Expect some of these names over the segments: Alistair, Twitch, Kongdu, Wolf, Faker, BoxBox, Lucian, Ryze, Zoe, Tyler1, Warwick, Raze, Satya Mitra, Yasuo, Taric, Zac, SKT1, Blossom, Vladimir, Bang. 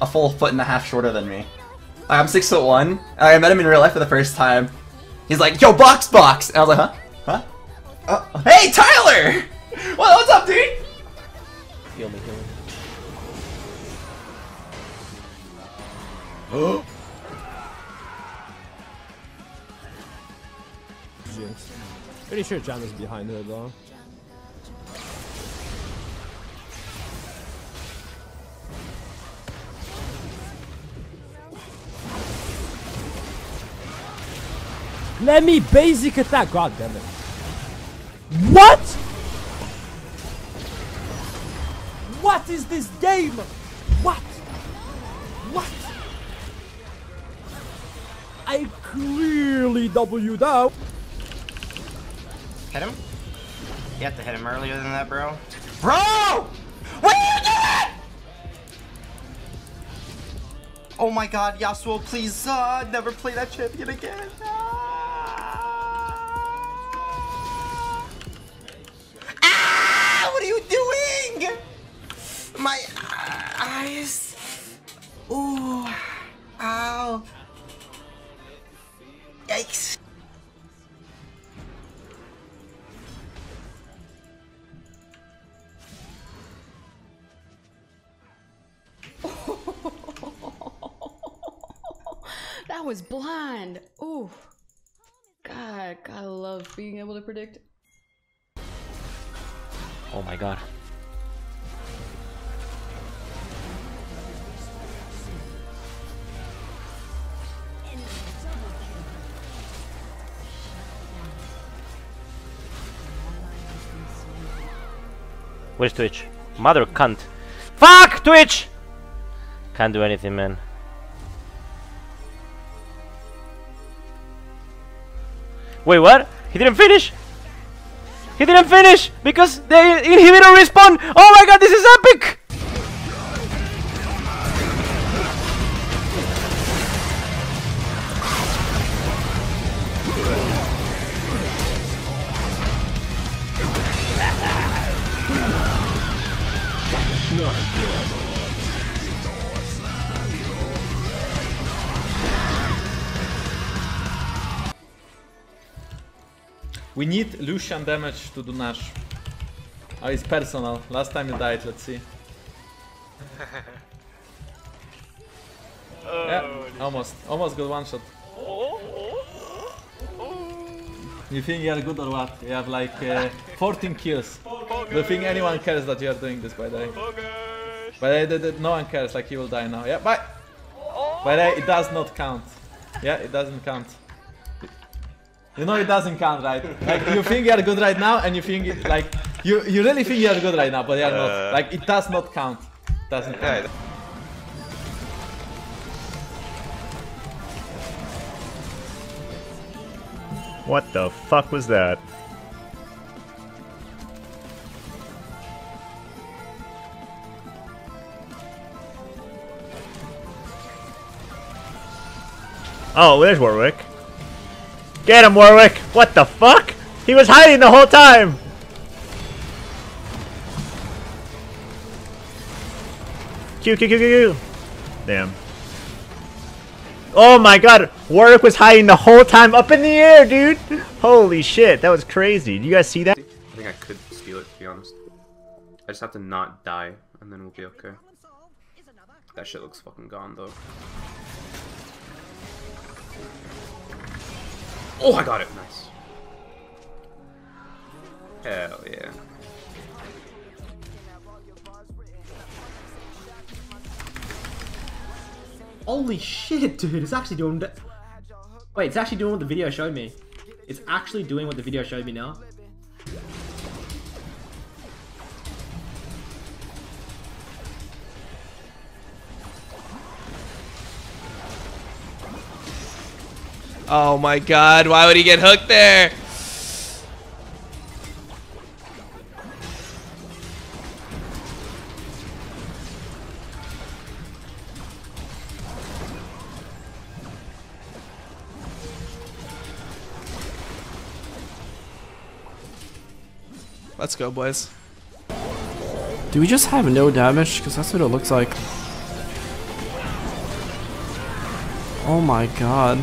a full foot and a half shorter than me. I'm 6'1". I met him in real life for the first time. He's like, yo, box, box! And I was like, huh? Huh? Hey, Tyler! What's up, dude? Heal me, heal me. Oh! Yes. Pretty sure John is behind her, though. Let me basic attack, god damn it. What? What is this game? What? What? I clearly W'd out. Hit him? You have to hit him earlier than that, bro. Bro! What are you doing? Oh my god, Yasuo, please never play that champion again. My eyes. Ooh. Ow. Yikes. That was blind. Ooh. God, gotta love being able to predict. Oh my god. Where's Twitch? Mother cunt. Fuck Twitch! Can't do anything, man. Wait, what? He didn't finish? He didn't finish because the inhibitor respawned! Oh my god, this is epic! We need Lucian damage to do Nash. Oh, it's personal. Last time you died, let's see. Oh, yeah, almost. Almost got one shot. You think you're good or what? You have like 14 kills. Focus. Do you think anyone cares that you're doing this, by the way? Focus. But no one cares, like he will die now. Yeah, bye! But it does not count. Yeah, it doesn't count. You know it doesn't count, right? Like you think you are good right now, and you think it, like you really think you are good right now, but you are not. Like it does not count. It doesn't count. What the fuck was that? Oh, there's Warwick. Get him, Warwick! What the fuck? He was hiding the whole time! Q, Q, Q, Q, Q! Damn. Oh my god! Warwick was hiding the whole time up in the air, dude! Holy shit, that was crazy. Did you guys see that? I think I could steal it, to be honest. I just have to not die, and then we'll be okay. That shit looks fucking gone, though. Oh, I got it! Nice. Hell yeah. Holy shit, dude! It's actually doing... Wait, it's actually doing what the video showed me. It's actually doing what the video showed me now. Oh my god, why would he get hooked there? Let's go, boys. Do we just have no damage? Because that's what it looks like. Oh my god.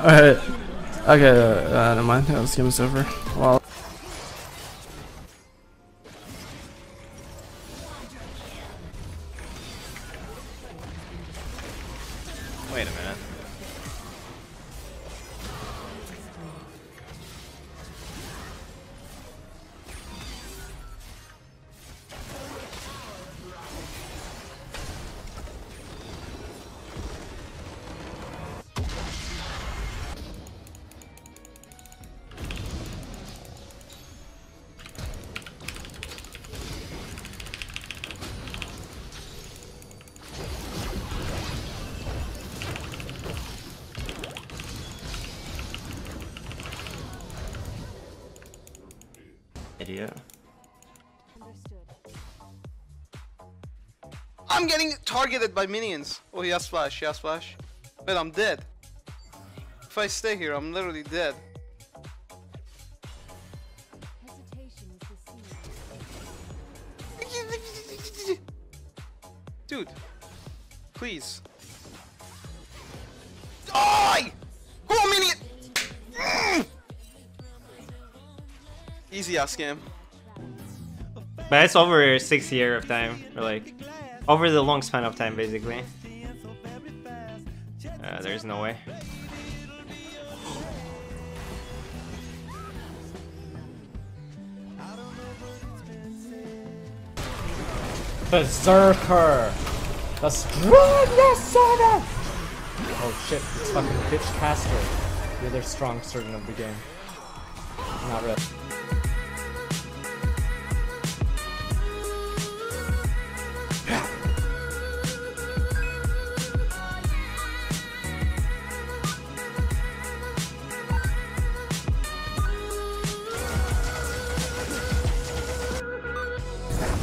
Alright. Okay, never mind. This game is over. Wow. Wait a minute. Idiot. I'm getting targeted by minions. Oh, yes, flash, yes, flash. But I'm dead. If I stay here, I'm literally dead. Dude, please. Die! Go, minion! Easy ass game. But it's over 6 years of time, or like, over the long span of time, basically. There's no way. Berserker! The strongest servant! Oh shit, it's fucking bitch caster. You're their strong servant of the game. Not really.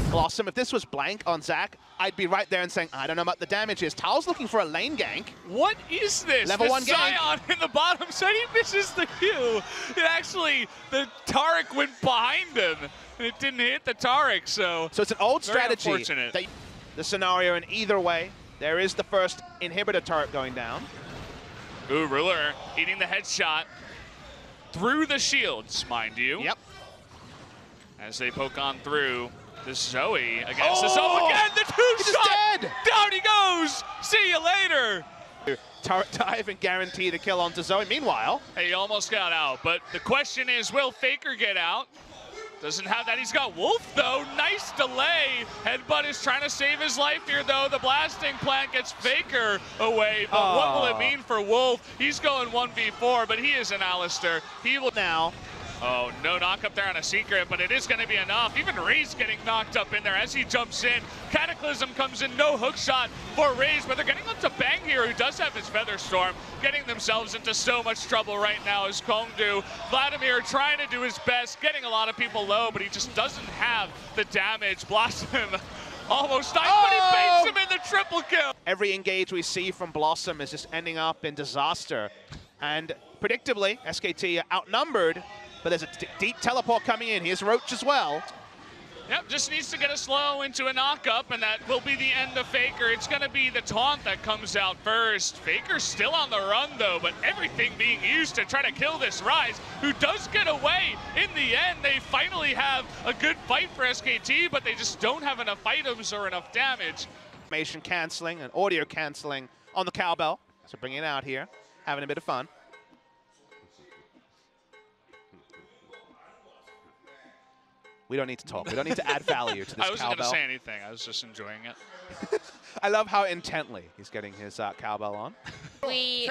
Blossom, if this was blank on Zac, I'd be right there and saying, I don't know what the damage is. Tal's looking for a lane gank. What is this? Level one Scion gank in the bottom side, he misses the Q. It actually, the Taric went behind him, and it didn't hit the Taric, so it's an old strategy. The scenario in either way, there is the first inhibitor turret going down. Ooh, Ruler eating the headshot through the shields, mind you. Yep. As they poke on through. This Zoe against the Zoe again, the two-shot! Down he goes! See you later! Turret dive and guarantee the kill onto Zoe. Meanwhile... Hey, he almost got out, but the question is, will Faker get out? Doesn't have that. He's got Wolf, though. Nice delay. Headbutt is trying to save his life here, though. The blasting plant gets Faker away, but what will it mean for Wolf? He's going 1v4, but he is an Alistair. He will now... Oh, no knock up there on a secret, but it is going to be enough. Even Raze getting knocked up in there as he jumps in. Cataclysm comes in, no hook shot for Raze, but they're getting up to Bang here, who does have his Feather Storm, getting themselves into so much trouble right now as Kongdu. Vladimir trying to do his best, getting a lot of people low, but he just doesn't have the damage. Blossom almost died, but he baits him in the triple kill. Every engage we see from Blossom is just ending up in disaster. And predictably, SKT outnumbered. But there's a deep teleport coming in. Here's Roach as well. Yep, just needs to get a slow into a knock-up, and that will be the end of Faker. It's going to be the taunt that comes out first. Faker's still on the run, though, but everything being used to try to kill this Ryze, who does get away. In the end, they finally have a good fight for SKT, but they just don't have enough items or enough damage. Information cancelling and audio cancelling on the cowbell. So bringing it out here, having a bit of fun. We don't need to talk. We don't need to add value to this cowbell. I wasn't going to say anything. I was just enjoying it. I love how intently he's getting his cowbell on. We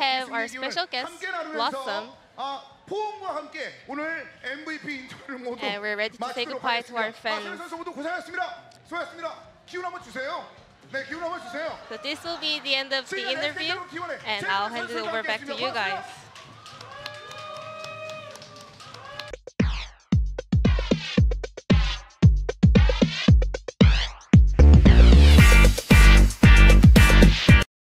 have our special guest, Blossom. And we're ready to say goodbye to our fans. So this will be the end of the interview, and I'll hand it over back to you guys.